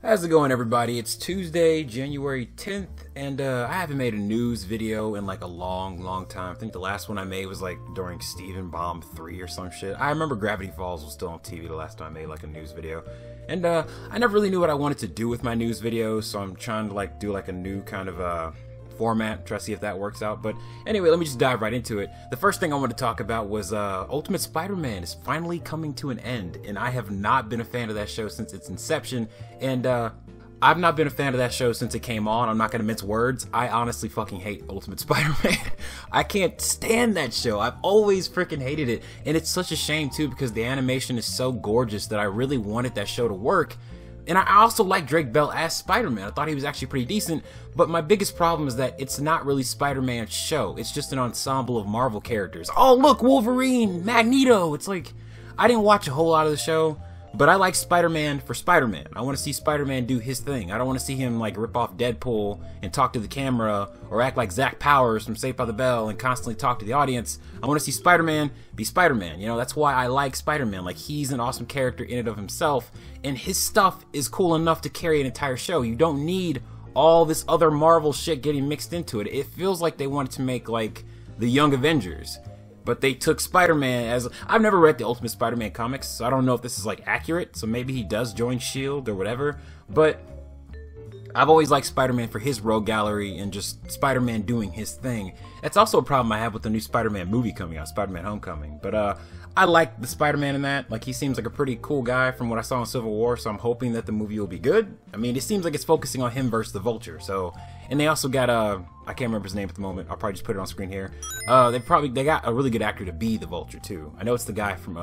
How's it going, everybody? It's Tuesday, January 10th, and I haven't made a news video in like a long time. I think the last one I made was like during Steven Bomb 3 or some shit. I remember Gravity Falls was still on TV the last time I made like a news video. And I never really knew what I wanted to do with my news videos, so I'm trying to like do like a new kind of format, try to see if that works out. But anyway, let me just dive right into it. The first thing I wanted to talk about was Ultimate Spider-Man is finally coming to an end, and I have not been a fan of that show since its inception, and I've not been a fan of that show since it came on. I'm not gonna mince words. I honestly fucking hate Ultimate Spider-Man. I can't stand that show. I've always freaking hated it, and it's such a shame too, because the animation is so gorgeous that I really wanted that show to work. And I also like Drake Bell as Spider-Man. I thought he was actually pretty decent, but my biggest problem is that it's not really Spider-Man's show. It's just an ensemble of Marvel characters. Oh, look, Wolverine, Magneto. It's like, I didn't watch a whole lot of the show, but I like Spider-Man for Spider-Man. I want to see Spider-Man do his thing. I don't want to see him like rip off Deadpool and talk to the camera, or act like Zach Powers from Saved by the Bell and constantly talk to the audience. I want to see Spider-Man be Spider-Man. You know, that's why I like Spider-Man. Like, he's an awesome character in and of himself, and his stuff is cool enough to carry an entire show. You don't need all this other Marvel shit getting mixed into it. It feels like they wanted to make like the Young Avengers, but they took Spider-Man as... I've never read the Ultimate Spider-Man comics, so I don't know if this is like accurate, so maybe he does join S.H.I.E.L.D. or whatever, but I've always liked Spider-Man for his rogue gallery and just Spider-Man doing his thing. That's also a problem I have with the new Spider-Man movie coming out, Spider-Man Homecoming, but I like the Spider-Man in that. Like, he seems like a pretty cool guy from what I saw in Civil War, so I'm hoping that the movie will be good. I mean, it seems like it's focusing on him versus the Vulture, so... And they also got I can't remember his name at the moment. I'll probably just put it on screen here. They got a really good actor to be the Vulture too. I know it's the guy from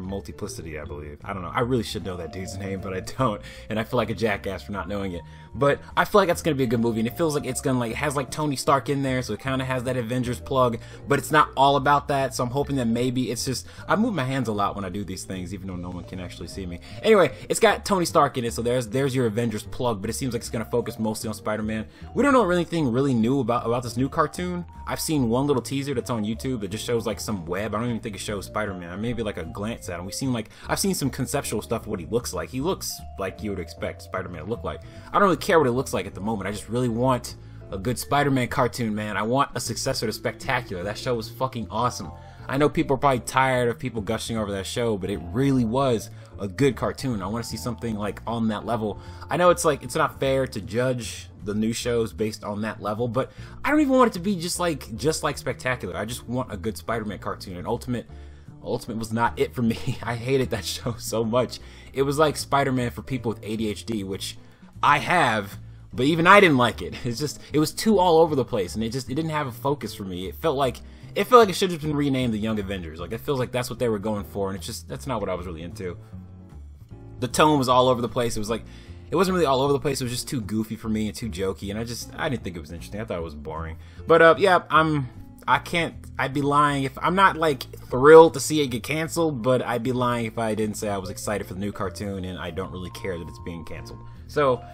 Multiplicity, I believe. I don't know. I really should know that dude's name, but I don't, and I feel like a jackass for not knowing it. But I feel like that's gonna be a good movie, and it feels like it's gonna like, it has like Tony Stark in there, so it kind of has that Avengers plug, but it's not all about that. So I'm hoping that maybe it's just... I move my hands a lot when I do these things, even though no one can actually see me. Anyway, it's got Tony Stark in it, so there's your Avengers plug, but it seems like it's gonna focus mostly on Spider-Man. We don't know anything really new about this new cartoon. I've seen one little teaser that's on YouTube that just shows like some web. I don't even think it shows Spider-Man. Maybe like a glance at him. I've seen some conceptual stuff of what he looks like. He looks like you would expect Spider-Man to look like. I don't really care what it looks like at the moment. I just really want a good Spider-Man cartoon, man. I want a successor to Spectacular. That show was fucking awesome. I know people are probably tired of people gushing over that show, but it really was a good cartoon. I want to see something like on that level. I know it's like, it's not fair to judge the new shows based on that level, but I don't even want it to be just like Spectacular. I just want a good Spider-Man cartoon. And Ultimate was not it for me. I hated that show so much. It was like Spider-Man for people with ADHD, which I have, but even I didn't like it. It's just, it was too all over the place, and it didn't have a focus for me. It felt like it should have been renamed the Young Avengers. Like, it feels like that's what they were going for, and it's just, that's not what I was really into. The tone was all over the place. It was like, it wasn't really all over the place. It was just too goofy for me and too jokey, and I didn't think it was interesting. I thought it was boring. But yeah, I'd be lying if I'm not like thrilled to see it get canceled, but I'd be lying if I didn't say I was excited for the new cartoon, and I don't really care that it's being canceled. So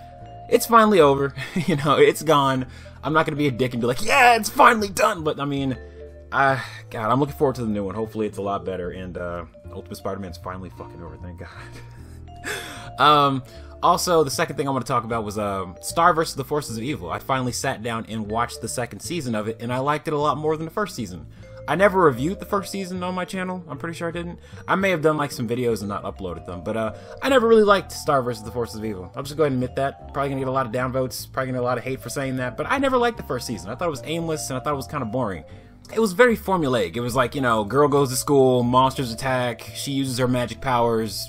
it's finally over. You know, it's gone. I'm not gonna be a dick and be like, yeah, it's finally done, but I mean, God, I'm looking forward to the new one. Hopefully it's a lot better, and Ultimate Spider-Man's finally fucking over, thank God. Also, the second thing I want to talk about was Star vs. The Forces of Evil. I finally sat down and watched the second season of it, and I liked it a lot more than the first season. I never reviewed the first season on my channel. I'm pretty sure I didn't. I may have done like some videos and not uploaded them, but I never really liked Star vs. The Forces of Evil. I'll just go ahead and admit that. Probably gonna get a lot of downvotes, probably gonna get a lot of hate for saying that, but I never liked the first season. I thought it was aimless, and I thought it was kind of boring. It was very formulaic. It was like, you know, girl goes to school, monsters attack, she uses her magic powers,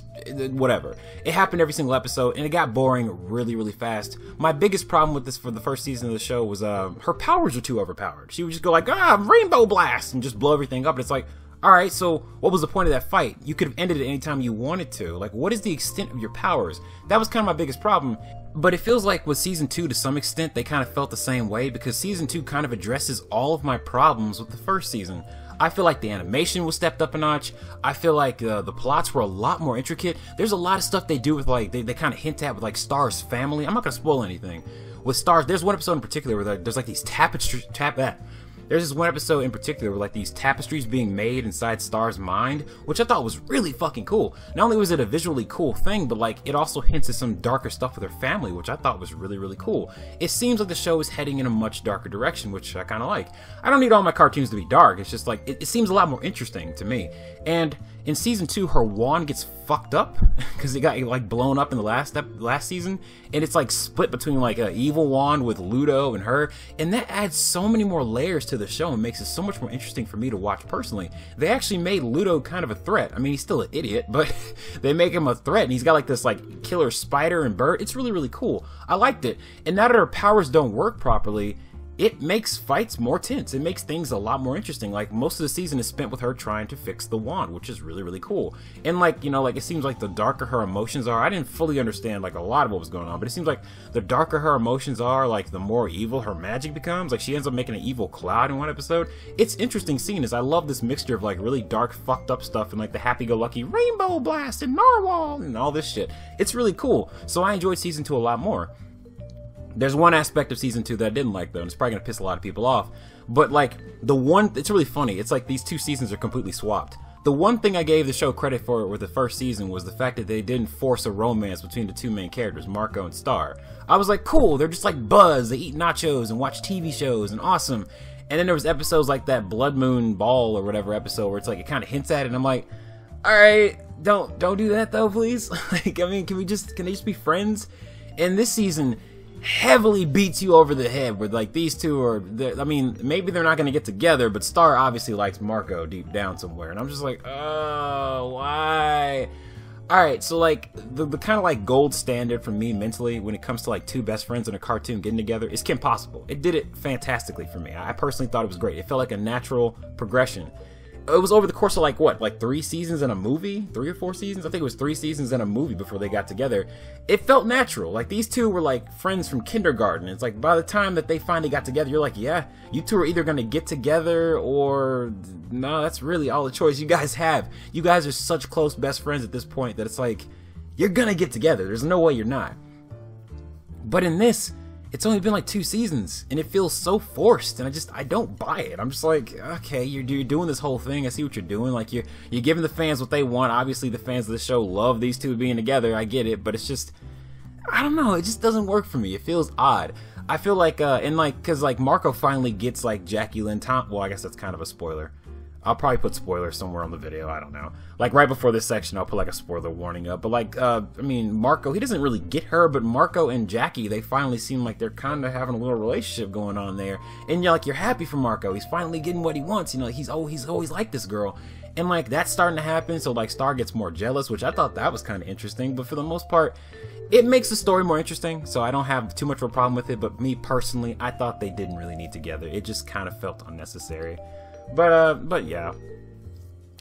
whatever. It happened every single episode, and it got boring really fast. My biggest problem with this for the first season of the show was her powers were too overpowered. She would just go like, ah, rainbow blast, and just blow everything up, and it's like, alright, so what was the point of that fight? You could have ended it anytime you wanted to. Like, what is the extent of your powers? That was kind of my biggest problem. But it feels like with season 2, to some extent, they kind of felt the same way, because season 2 kind of addresses all of my problems with the first season. I feel like the animation was stepped up a notch. I feel like the plots were a lot more intricate. There's a lot of stuff they do with like, they kind of hint at with like Star's family. I'm not gonna spoil anything. With Star's, there's one episode in particular where there's like these tapestry There's this one episode in particular where like these tapestries being made inside Star's mind, which I thought was really fucking cool. Not only was it a visually cool thing, but like it also hints at some darker stuff with her family, which I thought was really cool. It seems like the show is heading in a much darker direction, which I kind of like. I don't need all my cartoons to be dark, it's just like it seems a lot more interesting to me. And in season 2, her wand gets fucked up because it got like blown up in the last season, and it's like split between like an evil wand with Ludo and her, and that adds so many more layers to the show and makes it so much more interesting for me to watch personally. They actually made Ludo kind of a threat. I mean, he's still an idiot, but they make him a threat, and he's got like this like killer spider and bird. It's really cool. I liked it. And now that her powers don't work properly, it makes fights more tense. It makes things a lot more interesting. Like, most of the season is spent with her trying to fix the wand, which is really cool. And like, you know, like it seems like the darker her emotions are, I didn't fully understand like a lot of what was going on, but it seems like the darker her emotions are, like the more evil her magic becomes. Like, she ends up making an evil cloud in one episode. It's interesting seeing this. I love this mixture of like really dark fucked up stuff and like the happy-go-lucky rainbow blast and narwhal and all this shit. It's really cool. So I enjoyed season 2 a lot more. There's one aspect of season 2 that I didn't like though, and it's probably gonna piss a lot of people off, but like it's really funny, it's like these two seasons are completely swapped. The one thing I gave the show credit for with the first season was the fact that they didn't force a romance between the two main characters, Marco and Star. I was like, cool, they're just like buzz, they eat nachos and watch TV shows and awesome. And then there was episodes like that Blood Moon Ball or whatever episode where it's like it kind of hints at it, and I'm like, alright, don't do that though, please. Like, I mean, can they just be friends? And this season heavily beats you over the head with like these two are, I mean, maybe they're not gonna get together, but Star obviously likes Marco deep down somewhere, and I'm just like, oh, why? Alright, so like the kind of like gold standard for me mentally when it comes to like two best friends in a cartoon getting together is Kim Possible. It did it fantastically for me. I personally thought it was great. It felt like a natural progression. It was over the course of like what, like 3 seasons and a movie, 3 or 4 seasons. I think it was 3 seasons and a movie before they got together. It felt natural. Like, these two were like friends from kindergarten. It's like by the time that they finally got together, you're like, yeah, you two are either gonna get together or no. That's really all the choice you guys have. You guys are such close best friends at this point that it's like you're gonna get together. There's no way you're not. But in this, it's only been like 2 seasons, and it feels so forced, and I don't buy it. I'm just like, okay, you're doing this whole thing, I see what you're doing, like you're giving the fans what they want. Obviously the fans of the show love these two being together, I get it, but it's just, I don't know, it just doesn't work for me. It feels odd. I feel like, and like, cause like Marco finally gets like Jackie Lynn Thomas, well I guess that's kind of a spoiler. I'll probably put spoilers somewhere on the video, I don't know. Like right before this section, I'll put like a spoiler warning up, but like, I mean, Marco, he doesn't really get her, but Marco and Jackie, they finally seem like they're kind of having a little relationship going on there, and you're like, you're happy for Marco, he's finally getting what he wants, you know, he's always liked this girl, and like, that's starting to happen, so like, Star gets more jealous, which I thought that was kind of interesting, but for the most part, it makes the story more interesting, so I don't have too much of a problem with it, but me personally, I thought they didn't really need together, it just kind of felt unnecessary. But yeah,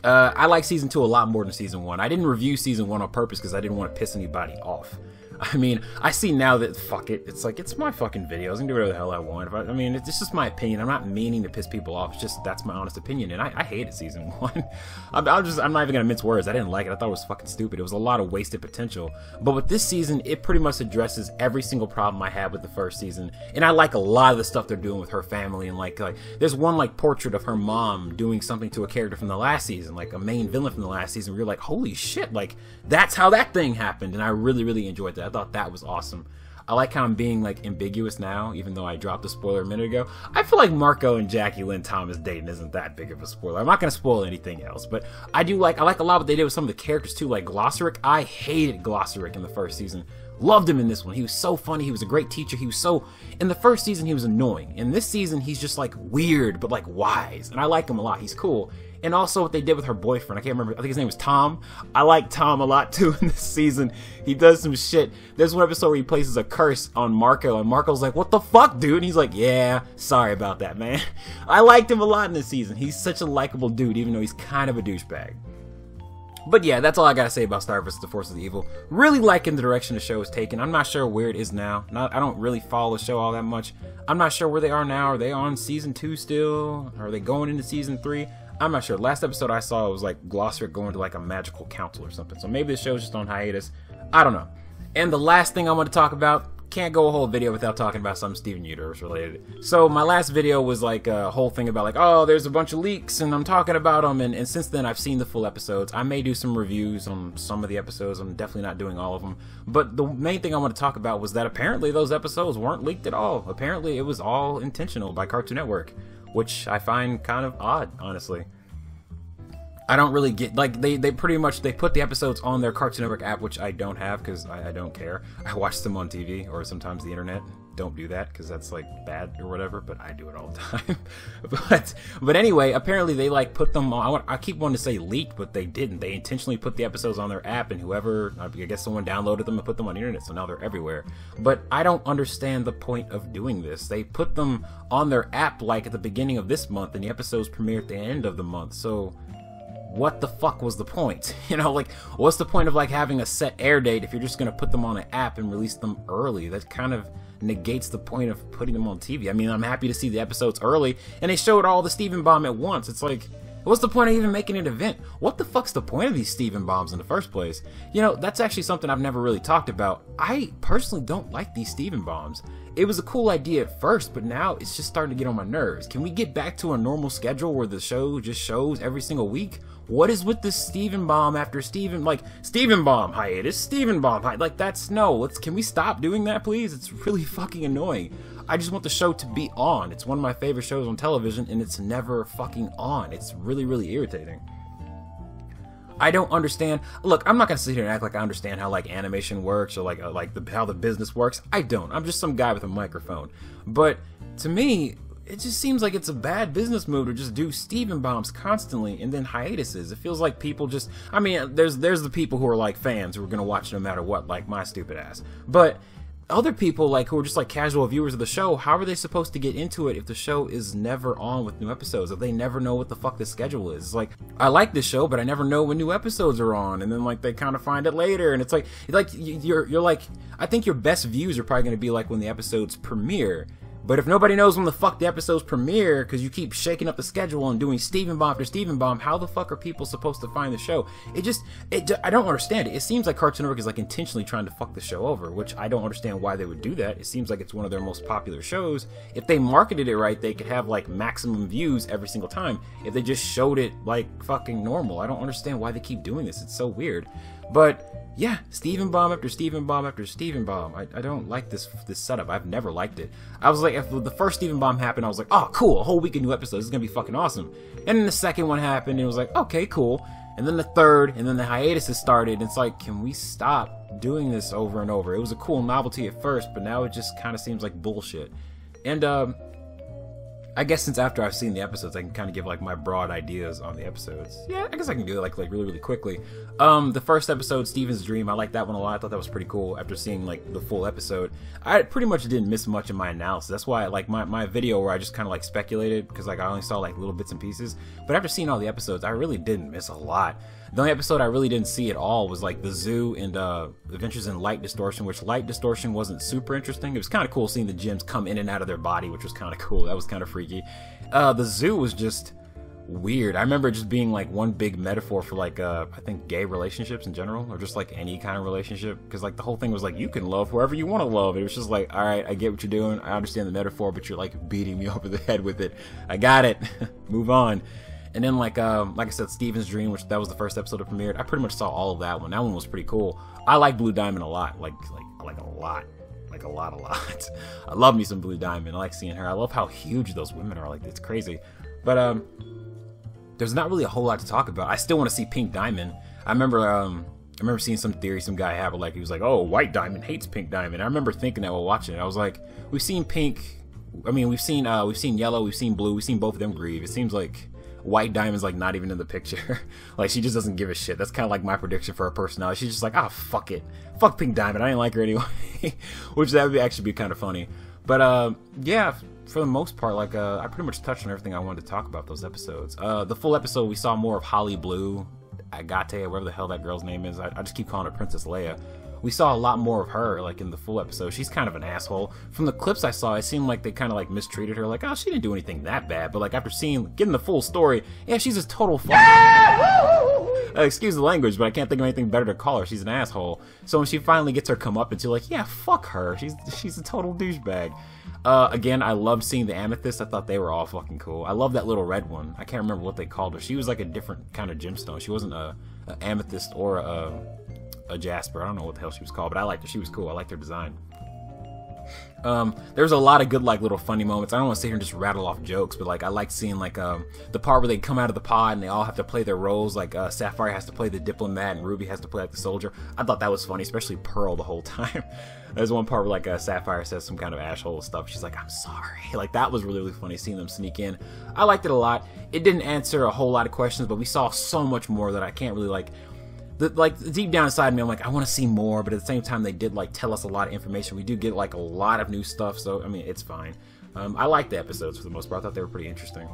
I like season 2 a lot more than season 1. I didn't review season 1 on purpose because I didn't want to piss anybody off. I mean, I see now that, fuck it, it's like, it's my fucking videos, I can do whatever the hell I want. If I mean, it's just my opinion, I'm not meaning to piss people off, it's just, that's my honest opinion, and I hated season 1. I'm not even gonna mince words, I didn't like it, I thought it was fucking stupid, it was a lot of wasted potential. But with this season, it pretty much addresses every single problem I had with the first season, and I like a lot of the stuff they're doing with her family, and like there's one like portrait of her mom doing something to a character from the last season, like a main villain from the last season, where you're like, holy shit, like, that's how that thing happened, and I really enjoyed that. I thought that was awesome. I like how I'm being like ambiguous now, even though I dropped a spoiler a minute ago. I feel like Marco and Jackie Lynn Thomas dating isn't that big of a spoiler. I'm not gonna spoil anything else, but I like a lot what they did with some of the characters too, like Glossaryck. I hated Glossaryck in the first season. Loved him in this one. He was so funny. He was a great teacher. He was so, in the first season he was annoying. In this season he's just like weird but like wise, and I like him a lot. He's cool. And also what they did with her boyfriend, I can't remember, I think his name was Tom. I like Tom a lot too in this season. He does some shit. There's one episode where he places a curse on Marco, and Marco's like, what the fuck, dude? And he's like, yeah, sorry about that, man. I liked him a lot in this season. He's such a likable dude, even though he's kind of a douchebag. But yeah, that's all I gotta say about Star vs. The Forces of Evil. Really liking the direction the show is taking. I'm not sure where it is now. I don't really follow the show all that much. I'm not sure where they are now. Are they on season 2 still? Are they going into season 3? I'm not sure. Last episode I saw was like Glossaryck going to like a magical council or something. So maybe the show's just on hiatus. I don't know. And the last thing I want to talk about, can't go a whole video without talking about something Steven Universe related. So my last video was like a whole thing about like, oh, there's a bunch of leaks and I'm talking about them, and since then I've seen the full episodes. I may do some reviews on some of the episodes. I'm definitely not doing all of them. But the main thing I want to talk about was that apparently those episodes weren't leaked at all. Apparently it was all intentional by Cartoon Network, which I find kind of odd, honestly. I don't really get, like, they put the episodes on their Cartoon Network app, which I don't have because I don't care. I watch them on TV or sometimes the internet. Don't do that because that's like bad or whatever, but I do it all the time. but anyway, apparently they like put them on, I keep wanting to say leaked, but they didn't. They intentionally put the episodes on their app, and whoever, I guess someone downloaded them and put them on the internet, so now they're everywhere. But I don't understand the point of doing this. They put them on their app like at the beginning of this month, and the episodes premiere at the end of the month, so what the fuck was the point? You know, like, what's the point of like having a set air date if you're just gonna put them on an app and release them early? That kind of negates the point of putting them on TV. I mean, I'm happy to see the episodes early, and they showed all the Steven Bomb at once. It's like, what's the point of even making an event? What the fuck's the point of these Steven Bombs in the first place? You know, that's actually something I've never really talked about. I personally don't like these Steven Bombs. It was a cool idea at first, but now it's just starting to get on my nerves. Can we get back to a normal schedule where the show just shows every single week? What is with this Steven Bomb after Steven, like, Steven Bomb hiatus, Steven Bomb hiatus, like, that's, no, let's, can we stop doing that, please? It's really fucking annoying. I just want the show to be on. It's one of my favorite shows on television, and it's never fucking on. It's really, really irritating. I don't understand. Look, I'm not gonna sit here and act like I understand how like animation works or how the business works. I don't. I'm just some guy with a microphone. But to me, it just seems like it's a bad business move to just do Steven Bombs constantly and then hiatuses. It feels like people just, I mean, there's the people who are like fans who are gonna watch no matter what, like my stupid ass. But other people, like, who are just like casual viewers of the show, how are they supposed to get into it if the show is never on with new episodes, if they never know what the fuck the schedule is? It's like, I like this show, but I never know when new episodes are on, and then like they kind of find it later, and it's like, you're like, I think your best views are probably going to be like when the episodes premiere. But if nobody knows when the fuck the episodes premiere because you keep shaking up the schedule and doing Steven Bomb after Steven Bomb, how the fuck are people supposed to find the show? It just, I don't understand it. It seems like Cartoon Network is like intentionally trying to fuck the show over, which I don't understand why they would do that. It seems like it's one of their most popular shows. If they marketed it right, they could have like maximum views every single time. If they just showed it like fucking normal, I don't understand why they keep doing this. It's so weird. But yeah, Steven Bomb after Steven Bomb after Steven Bomb. I don't like this setup. I've never liked it. I was like, if the first Steven Bomb happened, I was like, oh, cool, a whole week of new episodes. This is going to be fucking awesome. And then the second one happened, and it was like, okay, cool. And then the third, and then the hiatuses started, and it's like, can we stop doing this over and over? It was a cool novelty at first, but now it just kind of seems like bullshit. And, I guess since after I've seen the episodes, I can kind of give like my broad ideas on the episodes. Yeah, I guess I can do it like really, really quickly. The first episode, Steven's Dream, I liked that one a lot. I thought that was pretty cool after seeing like the full episode. I pretty much didn't miss much in my analysis. That's why like my video where I just kind of like speculated, because like I only saw like little bits and pieces. But after seeing all the episodes, I really didn't miss a lot. The only episode I really didn't see at all was like the zoo and Adventures in Light Distortion, which Light Distortion wasn't super interesting. It was kind of cool seeing the gems come in and out of their body, which was kind of cool. That was kind of freaky. The zoo was just weird. I remember it just being like one big metaphor for like I think gay relationships in general, or just like any kind of relationship, because like the whole thing was like you can love whoever you want to love. It was just like, all right, I get what you're doing, I understand the metaphor, but you're like beating me over the head with it. I got it. Move on. And then like I said, Steven's Dream, which that was the first episode that premiered. I pretty much saw all of that one. That one was pretty cool. I like Blue Diamond a lot, like a lot. Like a lot. I love me some Blue Diamond. I like seeing her. I love how huge those women are. Like, it's crazy. But there's not really a whole lot to talk about. I still want to see Pink Diamond. I remember seeing some theory some guy had, like he was like, oh, White Diamond hates Pink Diamond. I remember thinking that while watching it. I was like, we've seen Pink. I mean, we've seen Yellow, we've seen Blue, we've seen both of them grieve. It seems like White Diamond's like not even in the picture. Like, she just doesn't give a shit. That's kind of like my prediction for her personality. She's just like, ah, fuck it, fuck Pink Diamond, I didn't like her anyway. Which that would actually be kind of funny. But yeah, for the most part, like I pretty much touched on everything I wanted to talk about those episodes. The full episode, we saw more of Holly Blue Agate, whatever the hell that girl's name is. I just keep calling her Princess Leia. We saw a lot more of her, like, in the full episode. She's kind of an asshole. From the clips I saw, it seemed like they kind of, like, mistreated her. Like, oh, she didn't do anything that bad. But, like, after getting the full story, yeah, she's a total fuck. Excuse the language, but I can't think of anything better to call her. She's an asshole. So when she finally gets her comeuppance, you're like, yeah, fuck her. She's a total douchebag. Again, I loved seeing the amethyst. I thought they were all fucking cool. I love that little red one. I can't remember what they called her. She was like a different kind of gemstone. She wasn't a amethyst or a Jasper. I don't know what the hell she was called, but I liked her. She was cool. I liked her design. There's a lot of good, like, little funny moments. I don't want to sit here and just rattle off jokes, but, like, I like seeing, like, the part where they come out of the pod and they all have to play their roles. Like, Sapphire has to play the diplomat and Ruby has to play, like, the soldier. I thought that was funny, especially Pearl the whole time. There's one part where, like, Sapphire says some kind of asshole stuff. She's like, I'm sorry. Like, that was really, really funny, seeing them sneak in. I liked it a lot. It didn't answer a whole lot of questions, but we saw so much more that I can't really, like... deep down inside me, I'm like, I want to see more, but at the same time, they did, like, tell us a lot of information. We do get, like, a lot of new stuff, so, I mean, it's fine. I liked the episodes for the most part. I thought they were pretty interesting.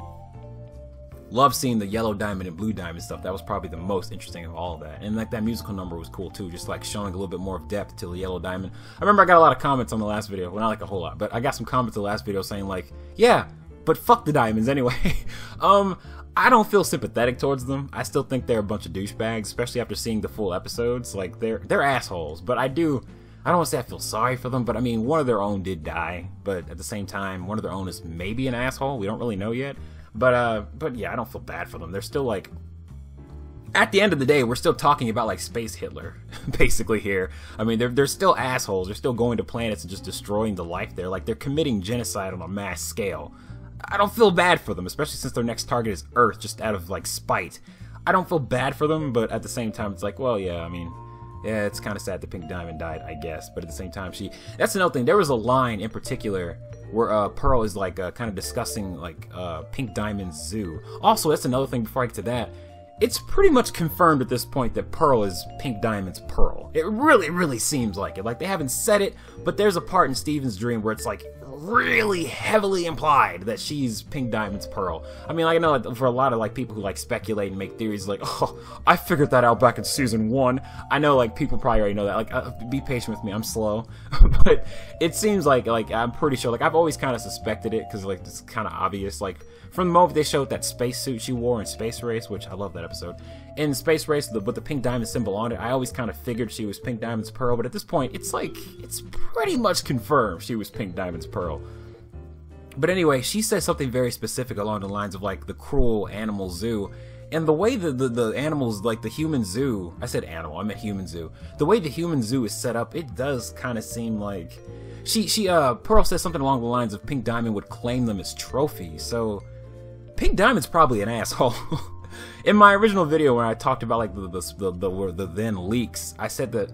Love seeing the Yellow Diamond and Blue Diamond stuff. That was probably the most interesting of all of that. And, like, that musical number was cool, too, just, like, showing a little bit more of depth to the Yellow Diamond. I remember I got a lot of comments on the last video. Well, not, like, a whole lot, but I got some comments on the last video saying, like, yeah, but fuck the diamonds anyway. I don't feel sympathetic towards them. I still think they're a bunch of douchebags, especially after seeing the full episodes. Like, they're assholes, but I don't want to say I feel sorry for them, but I mean, one of their own did die, but at the same time, one of their own is maybe an asshole. We don't really know yet, but yeah, I don't feel bad for them. They're still, like, at the end of the day, we're still talking about, like, Space Hitler, basically, here. I mean, they're still assholes. They're still going to planets and just destroying the life there. Like, they're committing genocide on a mass scale. I don't feel bad for them, especially since their next target is Earth, just out of, like, spite. I don't feel bad for them, but at the same time, it's like, well, yeah, I mean, yeah, it's kind of sad that Pink Diamond died, I guess. But at the same time, she... That's another thing. There was a line in particular where Pearl is, like, kind of discussing, like, Pink Diamond's zoo. Also, that's another thing before I get to that. It's pretty much confirmed at this point that Pearl is Pink Diamond's Pearl. It really, really seems like it. Like, they haven't said it, but there's a part in Steven's dream where it's, like, really heavily implied that she's Pink Diamond's Pearl. I mean, like, I know for a lot of, like, people who, like, speculate and make theories, like, oh, I figured that out back in season 1. I know, like, people probably already know that. Like, be patient with me. I'm slow. But it seems like, I'm pretty sure, like, I've always kind of suspected it because, like, it's kind of obvious. Like, from the moment they showed that spacesuit she wore in Space Race, which I love that episode, in Space Race with the Pink Diamond symbol on it, I always kind of figured she was Pink Diamond's Pearl, but at this point, it's like, it's pretty much confirmed she was Pink Diamond's Pearl. But anyway, she says something very specific along the lines of, like, the cruel animal zoo, and the way the animals, like, the human zoo, I said animal, I meant human zoo, the way the human zoo is set up, it does kind of seem like, Pearl says something along the lines of Pink Diamond would claim them as trophies, so... Pink Diamond's probably an asshole. In my original video when I talked about, like, the then leaks, I said that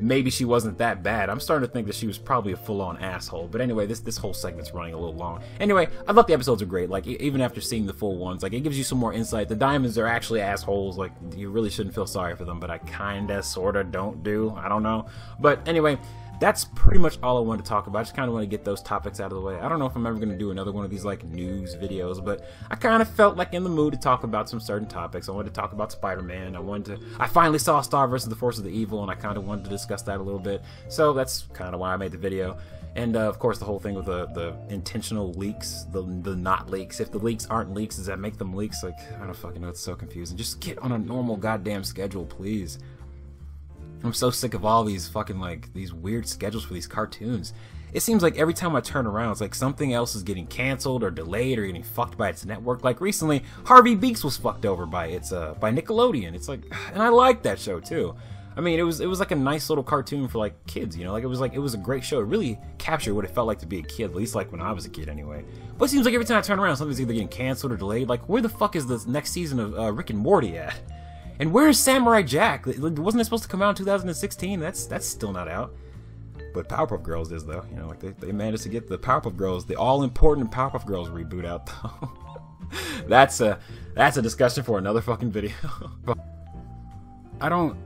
maybe she wasn't that bad. I'm starting to think that she was probably a full-on asshole. But anyway, this whole segment's running a little long. Anyway, I thought the episodes are great. Like, even after seeing the full ones, like, it gives you some more insight. The diamonds are actually assholes. Like, you really shouldn't feel sorry for them, but I kinda, sorta don't do. I don't know. But anyway... That's pretty much all I wanted to talk about. I just kind of want to get those topics out of the way. I don't know if I'm ever going to do another one of these, like, news videos, but I kind of felt, like, in the mood to talk about some certain topics. I wanted to talk about Spider-Man. I finally saw Star vs. The Forces of Evil, and I kind of wanted to discuss that a little bit. So that's kind of why I made the video. And, of course, the whole thing with the intentional leaks, the not leaks. If the leaks aren't leaks, does that make them leaks? Like, I don't fucking know. It's so confusing. Just get on a normal goddamn schedule, please. I'm so sick of all these fucking, like, these weird schedules for these cartoons. It seems like every time I turn around, it's like something else is getting canceled or delayed or getting fucked by its network. Like, recently, Harvey Beaks was fucked over by Nickelodeon. It's like, and I liked that show, too. I mean, it was like a nice little cartoon for, like, kids, you know? Like, it was a great show. It really captured what it felt like to be a kid, at least, like, when I was a kid, anyway. But it seems like every time I turn around, something's either getting canceled or delayed. Like, where the fuck is the next season of Rick and Morty at? And where's Samurai Jack? Wasn't it supposed to come out in 2016? That's still not out. But Powerpuff Girls is, though. You know, like, they managed to get the Powerpuff Girls, the all-important Powerpuff Girls reboot out, though. That's a discussion for another fucking video. I don't...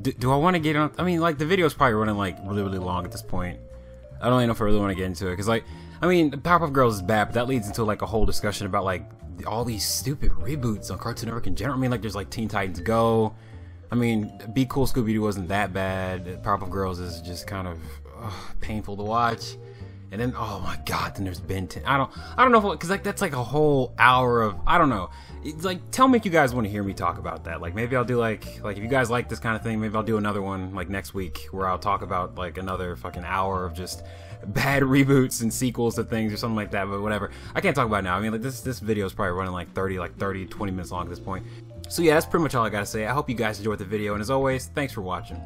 Do I want to get on... I mean, like, the video's probably running, like, really, really long at this point. I don't even know if I really want to get into it, because, like... I mean, Powerpuff Girls is bad, but that leads into, like, a whole discussion about, like, all these stupid reboots on Cartoon Network in general. I mean, like, there's, like, Teen Titans Go. I mean, Be Cool Scooby-Doo wasn't that bad. Powerpuff Girls is just kind of painful to watch. And then, oh my God, then there's Ben 10. I don't know, because like that's like a whole hour of, I don't know. It's like, tell me if you guys want to hear me talk about that. Like maybe I'll do like if you guys like this kind of thing, maybe I'll do another one like next week where I'll talk about like another fucking hour of just bad reboots and sequels to things or something like that. But whatever, I can't talk about it now. I mean, like this video is probably running like 20 minutes long at this point. So yeah, that's pretty much all I gotta say. I hope you guys enjoyed the video, and as always, thanks for watching.